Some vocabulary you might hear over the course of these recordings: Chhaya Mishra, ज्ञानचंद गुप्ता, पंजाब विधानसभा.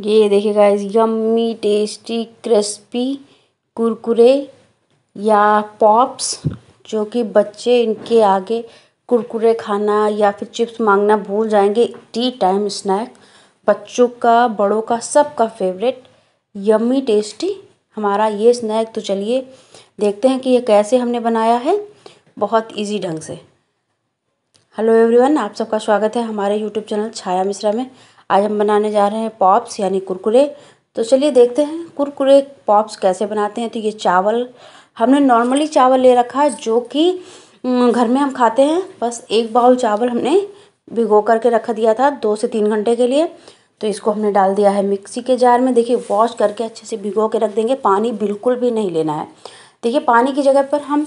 ये देखिए guys, yummy tasty crispy Kurkure या पॉप्स, जो कि बच्चे इनके आगे कुरकुरे खाना या फिर चिप्स मांगना भूल जाएंगे। टी टाइम स्नैक, बच्चों का बड़ों का सबका फेवरेट यम्मी टेस्टी हमारा ये स्नैक। तो चलिए देखते हैं कि ये कैसे हमने बनाया है, बहुत इजी ढंग से। हेलो एवरीवन, आप सबका स्वागत है हमारे यूट्यूब चैनल छाया मिश्रा में। आज हम बनाने जा रहे हैं पॉप्स यानी कुरकुरे। तो चलिए देखते हैं कुरकुरे पॉप्स कैसे बनाते हैं। तो ये चावल हमने नॉर्मली चावल ले रखा है जो कि घर में हम खाते हैं। बस एक बाउल चावल हमने भिगो करके रख दिया था 2 से 3 घंटे के लिए। तो इसको हमने डाल दिया है मिक्सी के जार में। देखिए वॉश करके अच्छे से भिगो के रख देंगे, पानी बिल्कुल भी नहीं लेना है। देखिए पानी की जगह पर हम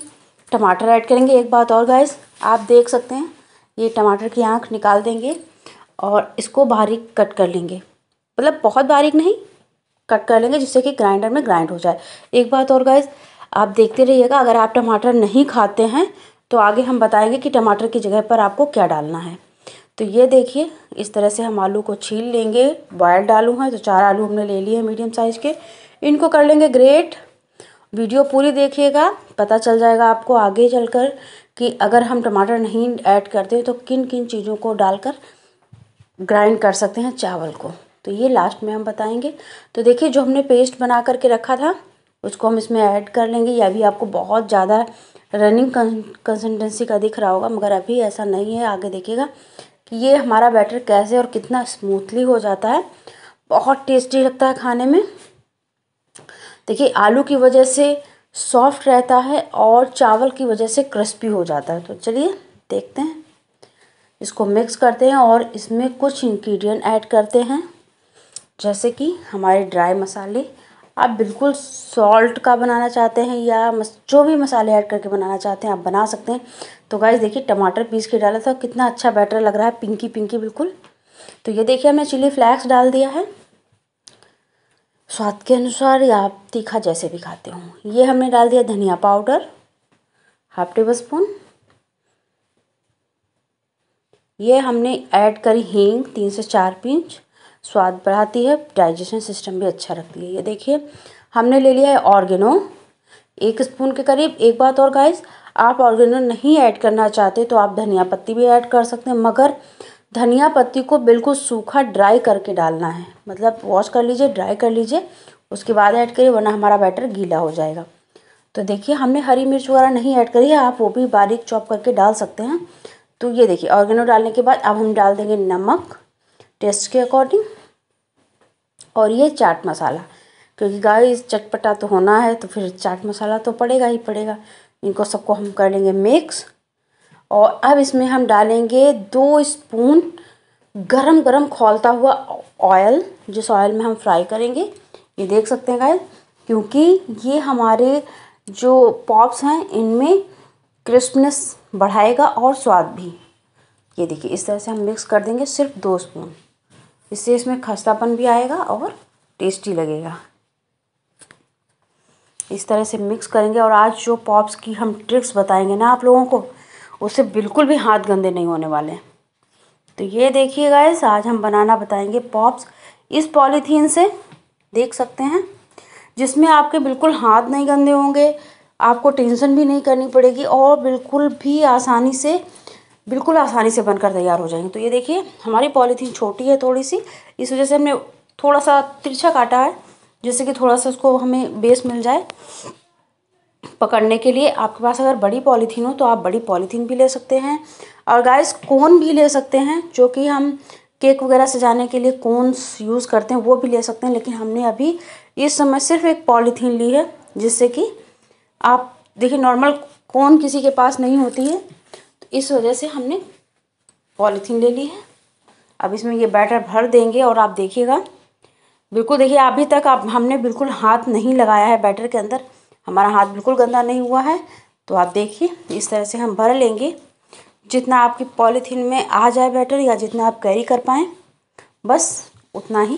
टमाटर ऐड करेंगे। एक बात और गाइस, आप देख सकते हैं ये टमाटर की आँख निकाल देंगे और इसको बारीक कट कर लेंगे, मतलब बहुत बारीक नहीं, कट कर लेंगे जिससे कि ग्राइंडर में ग्राइंड हो जाए। एक बात और गाइस, आप देखते रहिएगा। अगर आप टमाटर नहीं खाते हैं तो आगे हम बताएंगे कि टमाटर की जगह पर आपको क्या डालना है। तो ये देखिए इस तरह से हम आलू को छील लेंगे। बॉयल आलू हैं तो 4 आलू हमने ले लिए हैं मीडियम साइज़ के, इनको कर लेंगे ग्रेट। वीडियो पूरी देखिएगा, पता चल जाएगा आपको आगे चलकर कि अगर हम टमाटर नहीं ऐड करते तो किन किन चीज़ों को डालकर ग्राइंड कर सकते हैं चावल को। तो ये लास्ट में हम बताएंगे। तो देखिए जो हमने पेस्ट बना करके रखा था उसको हम इसमें ऐड कर लेंगे। या भी आपको बहुत ज़्यादा रनिंग कंसिस्टेंसी का दिख रहा होगा, मगर अभी ऐसा नहीं है। आगे देखिएगा कि ये हमारा बैटर कैसे और कितना स्मूथली हो जाता है, बहुत टेस्टी लगता है खाने में। देखिए आलू की वजह से सॉफ्ट रहता है और चावल की वजह से क्रिस्पी हो जाता है। तो चलिए देखते हैं, इसको मिक्स करते हैं और इसमें कुछ इंग्रेडिएंट ऐड करते हैं, जैसे कि हमारे ड्राई मसाले। आप बिल्कुल सॉल्ट का बनाना चाहते हैं या जो भी मसाले ऐड करके बनाना चाहते हैं आप बना सकते हैं। तो गाइस देखिए टमाटर पीस के डाला था, कितना अच्छा बैटर लग रहा है, पिंकी पिंकी बिल्कुल। तो ये देखिए हमने चिली फ्लेक्स डाल दिया है स्वाद के अनुसार, या आप तीखा जैसे भी खाते हो। ये हमने डाल दिया धनिया पाउडर 1/2 टेबल स्पून। ये हमने ऐड करी हींग 3 से 4 पिंच, स्वाद बढ़ाती है, डाइजेशन सिस्टम भी अच्छा रखती है। ये देखिए हमने ले लिया है ऑर्गेनो 1 स्पून के करीब। एक बात और गाइस, आप ऑर्गेनो नहीं ऐड करना चाहते तो आप धनिया पत्ती भी ऐड कर सकते हैं, मगर धनिया पत्ती को बिल्कुल सूखा ड्राई करके डालना है, मतलब वॉश कर लीजिए, ड्राई कर लीजिए, उसके बाद ऐड करिए, वरना हमारा बैटर गीला हो जाएगा। तो देखिए हमने हरी मिर्च वगैरह नहीं ऐड करी है, आप वो भी बारीक चॉप करके डाल सकते हैं। तो ये देखिए ऑर्गेनो डालने के बाद अब हम डाल देंगे नमक टेस्ट के अकॉर्डिंग, और ये चाट मसाला, क्योंकि गाइस चटपटा तो होना है तो फिर चाट मसाला तो पड़ेगा ही पड़ेगा। इनको सबको हम कर लेंगे मिक्स। और अब इसमें हम डालेंगे 2 स्पून गरम गरम खौलता हुआ ऑयल, जिस ऑयल में हम फ्राई करेंगे। ये देख सकते हैं गाइस, क्योंकि ये हमारे जो पॉप्स हैं इनमें क्रिस्पनेस बढ़ाएगा और स्वाद भी। ये देखिए इस तरह से हम मिक्स कर देंगे सिर्फ 2 स्पून, इससे इसमें खस्तापन भी आएगा और टेस्टी लगेगा। इस तरह से मिक्स करेंगे। और आज जो पॉप्स की हम ट्रिक्स बताएंगे ना आप लोगों को, उससे बिल्कुल भी हाथ गंदे नहीं होने वाले हैं। तो ये देखिए गाइस, आज हम बनाना बताएंगे पॉप्स इस पॉलीथीन से, देख सकते हैं, जिसमें आपके बिल्कुल हाथ नहीं गंदे होंगे, आपको टेंशन भी नहीं करनी पड़ेगी और बिल्कुल आसानी से बनकर तैयार हो जाएंगे। तो ये देखिए हमारी पॉलीथीन छोटी है थोड़ी सी, इस वजह से हमने थोड़ा सा तिरछा काटा है, जिससे कि थोड़ा सा उसको हमें बेस मिल जाए पकड़ने के लिए। आपके पास अगर बड़ी पॉलीथीन हो तो आप बड़ी पॉलीथीन भी ले सकते हैं, और गाइस कोन भी ले सकते हैं, जो कि हम केक वगैरह सजाने के लिए कोन्स यूज़ करते हैं वो भी ले सकते हैं। लेकिन हमने अभी इस समय सिर्फ एक पॉलीथीन ली है, जिससे कि आप देखिए नॉर्मल कोन किसी के पास नहीं होती है, तो इस वजह से हमने पॉलीथीन ले ली है। अब इसमें ये बैटर भर देंगे और आप देखिएगा बिल्कुल, देखिए अभी तक हमने बिल्कुल हाथ नहीं लगाया है बैटर के अंदर, हमारा हाथ बिल्कुल गंदा नहीं हुआ है। तो आप देखिए इस तरह से हम भर लेंगे, जितना आपकी पॉलीथीन में आ जाए बैटर या जितना आप कैरी कर पाएँ बस उतना ही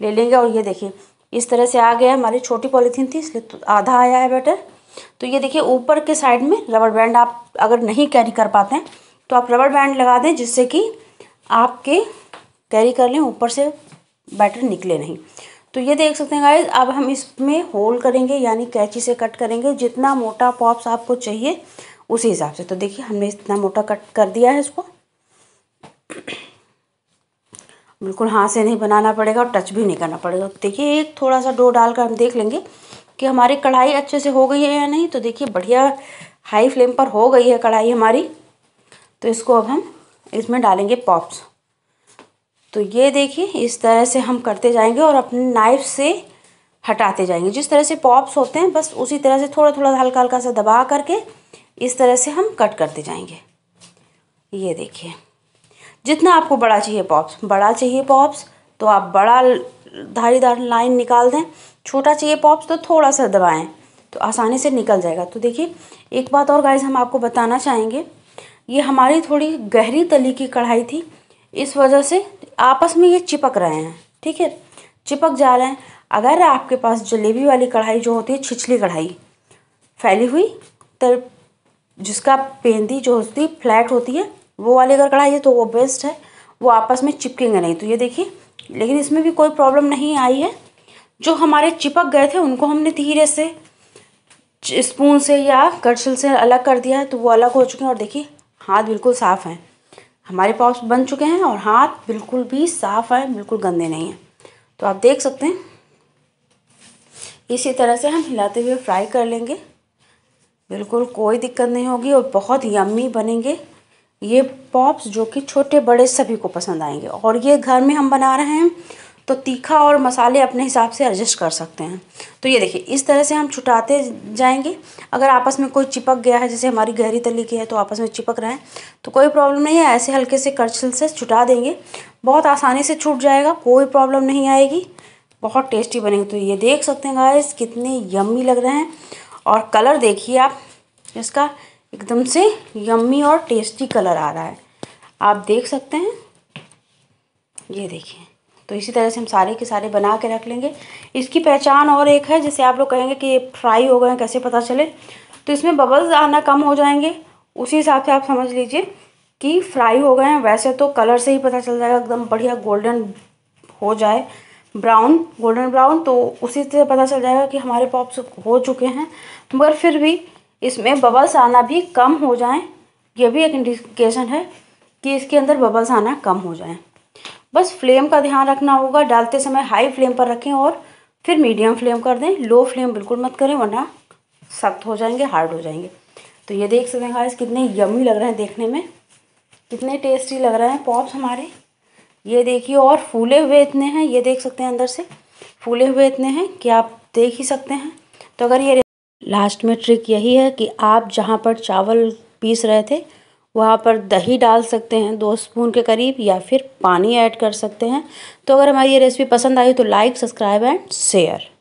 ले लेंगे। और ये देखिए इस तरह से आ गया, हमारी छोटी पॉलीथीन थी इसलिए तो आधा आया है बैटर। तो ये देखिए ऊपर के साइड में रबर बैंड, आप अगर नहीं कैरी कर पाते हैं तो आप रबर बैंड लगा दें, जिससे कि आपके कैरी कर लें, ऊपर से बैटर निकले नहीं। तो ये देख सकते हैं गाइस, अब हम इसमें होल करेंगे यानी कैंची से कट करेंगे, जितना मोटा पॉप्स आपको चाहिए उसी हिसाब से। तो देखिए हमने इतना मोटा कट कर दिया है इसको, बिल्कुल हाथ से नहीं बनाना पड़ेगा और टच भी नहीं करना पड़ेगा। देखिए एक थोड़ा सा डो डालकर हम देख लेंगे कि हमारी कढ़ाई अच्छे से हो गई है या नहीं। तो देखिए बढ़िया हाई फ्लेम पर हो गई है कढ़ाई हमारी। तो इसको अब हम इसमें डालेंगे पॉप्स। तो ये देखिए इस तरह से हम करते जाएंगे और अपने नाइफ से हटाते जाएंगे। जिस तरह से पॉप्स होते हैं बस उसी तरह से थोड़ा थोड़ा हल्का हल्का सा दबा करके इस तरह से हम कट करते जाएंगे। ये देखिए जितना आपको बड़ा चाहिए पॉप्स, तो आप बड़ा धारीदार लाइन निकाल दें, छोटा चाहिए पॉप्स तो थोड़ा सा दबाएं तो आसानी से निकल जाएगा। तो देखिए एक बात और गाइस हम आपको बताना चाहेंगे, ये हमारी थोड़ी गहरी तली की कढ़ाई थी, इस वजह से आपस में ये चिपक रहे हैं, ठीक है, चिपक जा रहे हैं। अगर आपके पास जलेबी वाली कढ़ाई जो होती है, छिछली कढ़ाई फैली हुई, तो जिसका पेंदी जो होती है फ्लैट होती है, वो वाली अगर कढ़ाई है तो वो बेस्ट है, वो आपस में चिपकेंगे नहीं। तो ये देखिए लेकिन इसमें भी कोई प्रॉब्लम नहीं आई है। जो हमारे चिपक गए थे उनको हमने धीरे से स्पून से या कर्छल से अलग कर दिया है, तो वो अलग हो चुके हैं। और देखिए हाथ बिल्कुल साफ़ हैं, हमारे पॉप्स बन चुके हैं और हाथ बिल्कुल भी साफ़ है, बिल्कुल गंदे नहीं हैं। तो आप देख सकते हैं इसी तरह से हम हिलाते हुए फ्राई कर लेंगे, बिल्कुल कोई दिक्कत नहीं होगी और बहुत यम्मी बनेंगे ये पॉप्स, जो कि छोटे बड़े सभी को पसंद आएंगे। और ये घर में हम बना रहे हैं तो तीखा और मसाले अपने हिसाब से एडजस्ट कर सकते हैं। तो ये देखिए इस तरह से हम छुटाते जाएंगे। अगर आपस में कोई चिपक गया है, जैसे हमारी गहरी तली की है तो आपस में चिपक रहे हैं, तो कोई प्रॉब्लम नहीं है, ऐसे हल्के से कर्छल से छुटा देंगे, बहुत आसानी से छूट जाएगा, कोई प्रॉब्लम नहीं आएगी, बहुत टेस्टी बनेंगे। तो ये देख सकते हैं गाइस कितने यम्मी लग रहे हैं और कलर देखिए आप इसका, एकदम से यम्मी और टेस्टी कलर आ रहा है, आप देख सकते हैं। ये देखिए तो इसी तरह से हम सारे के सारे बना के रख लेंगे। इसकी पहचान और एक है, जैसे आप लोग कहेंगे कि ये फ्राई हो गए हैं कैसे पता चले, तो इसमें बबल्स आना कम हो जाएंगे, उसी हिसाब से आप समझ लीजिए कि फ्राई हो गए हैं। वैसे तो कलर से ही पता चल जाएगा, एकदम बढ़िया गोल्डन हो जाए, ब्राउन गोल्डन ब्राउन, तो उसी से पता चल जाएगा कि हमारे पॉप्स हो चुके हैं। मगर फिर भी इसमें बबल्स आना भी कम हो जाएँ, यह भी एक इंडिकेशन है कि इसके अंदर बबल्स आना कम हो जाएँ। बस फ्लेम का ध्यान रखना होगा, डालते समय हाई फ्लेम पर रखें और फिर मीडियम फ्लेम कर दें, लो फ्लेम बिल्कुल मत करें वरना सख्त हो जाएंगे, हार्ड हो जाएंगे। तो ये देख सकते हैं गाइस कितने यम्मी लग रहे हैं, देखने में कितने टेस्टी लग रहे हैं पॉप्स हमारे, ये देखिए। और फूले हुए इतने हैं, ये देख सकते हैं अंदर से फूले हुए इतने हैं कि आप देख ही सकते हैं। तो अगर ये लास्ट में ट्रिक यही है कि आप जहाँ पर चावल पीस रहे थे वहाँ पर दही डाल सकते हैं 2 स्पून के करीब, या फिर पानी ऐड कर सकते हैं। तो अगर हमारी ये रेसिपी पसंद आई तो लाइक, सब्सक्राइब एंड शेयर।